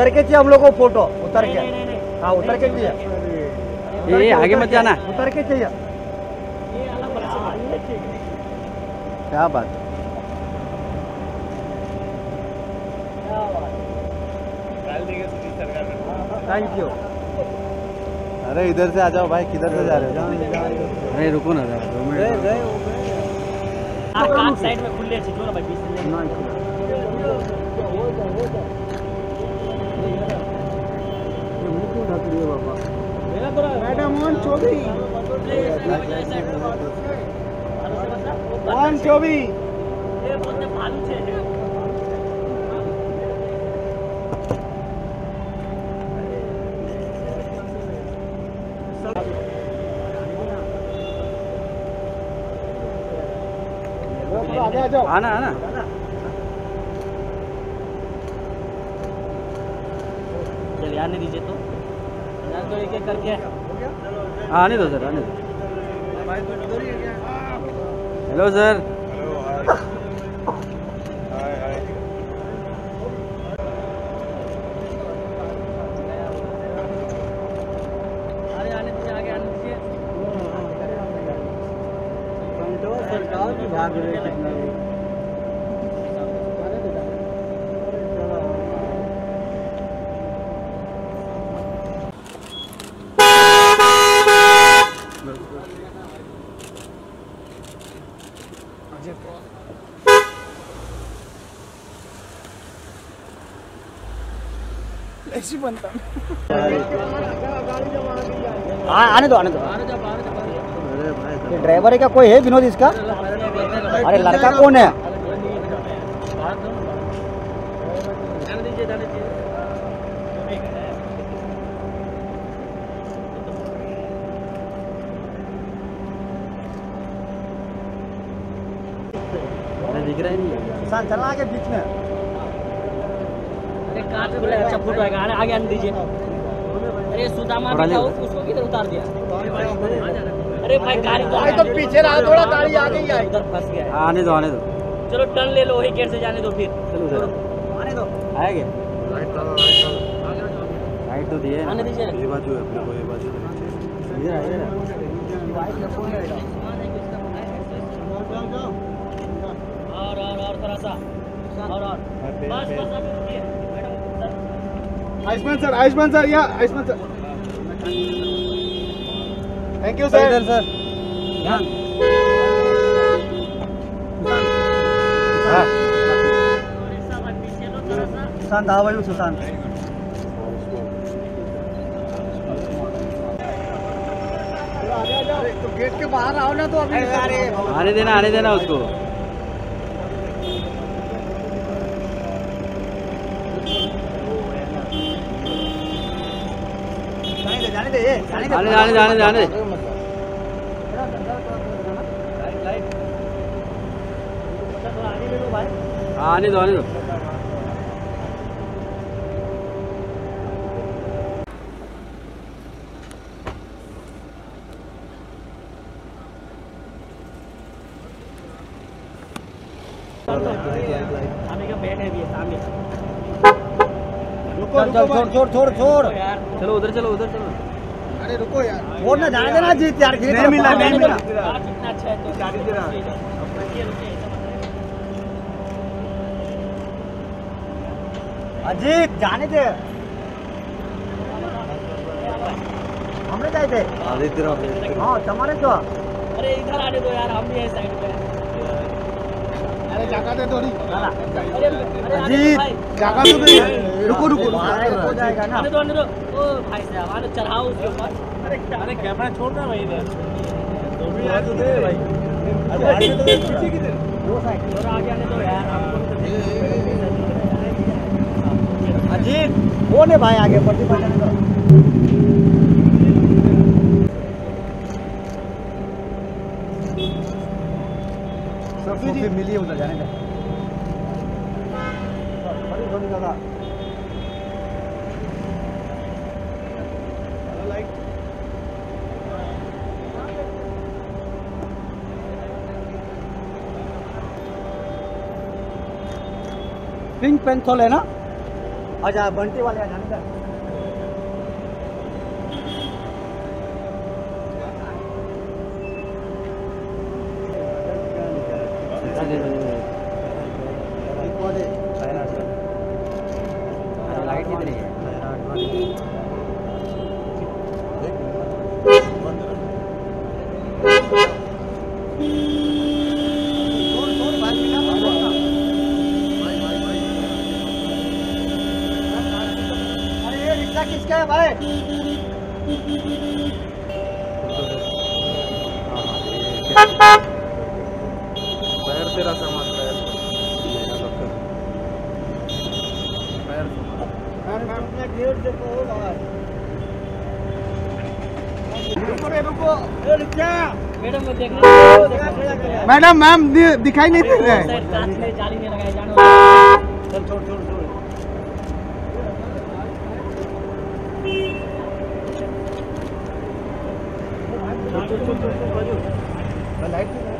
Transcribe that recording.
उतर के चाहिए हम लोग को फोटो, उतर के। हाँ उतर के चाहिए, ये आगे मत जाना, उतर के चाहिए। क्या बात, थैंक यू। अरे इधर से आ जाओ भाई, किधर से जा रहे हो? अरे रुको ना यार 2 मिनट। आप साइड में खुले छिको ना भाई, बीच में ना ये मुंह क्यों ढक रही है बाबा मेरा? थोड़ा मैडम 124 ये बहुत फालतू है। आना आना चलिए, आने दीजिए तो एक एक करके आने दो सर, आने दो। हेलो सर, ऐसी बनता आने दो, आने दो। ड्राइवर है क्या? कोई है विनोद इसका? अरे लड़का कौन है? दिख रहा ही नहीं, चलना आगे बीच में। अरे अच्छा फोटो आएगा, आगे आने दीजिए। अरे सुदामा उसको किधर उतार दिया? अरे भाई गाड़ी तो पीछे रहा थोड़ा, गाड़ी आगे ही आई, उधर फंस गया। आने दो, आने दो, चलो टर्न ले लो, वही गेट से जाने दो फिर। चलो आने दो, आएगा राइट तो दिए, आने दीजिए। ये बाजू है अपने को, ये बाजू इधर आ जाएगा। और थोड़ा सा और बस बस आप रुकिए मैडम। आयुष्मान सर या Ayushman sir, thank you sir. इधर सर, ध्यान। हां सुशांत, हां भाई सुशांत। अरे तो गेट के बाहर आओ ना, तो अभी आने देना उसको। जाने दे। आने दो। छोड़। चलो उधर चलो। अरे रुको यार, वो ना जाने देना जीत यार, नहीं मिला। कितना अच्छा है तो गाड़ी दे रहा अजीत, जाने दे, हमने जाए थे अजीत। हाँ तुम्हारे तो, अरे इधर आने दो यार, हम भी है साइड पे। अरे जगह दे थोड़ी, अजीत जगह तो दे। रुको हो जाएगा ना, आने दो। ओ भाई साहब आने चढ़ाओ उसके ऊपर। अरे कैमरा छोड़ ना भाई, इधर तो भी यार तो दे भाई। अरे आगे तो पीछे किधर दो साइड और आगे आने दो यार आपको। अजीत वो ने भाई आगे पड़ती बजाने दो। सफी जी मिलिए, उधर जाने दे। बड़ी थोड़ी जगह पिंक पेंथोल है ना, अच्छा बंटी वाले जाने का लाइट कितनी है किसका है भाई? पैर तेरा सामान पैर पैर सामान गेट देखो मैडम देखना मैडम मैम दिखाई नहीं दे रहा है जाली में लगाए जानो छोड़ छोड़ छोड़ I like it.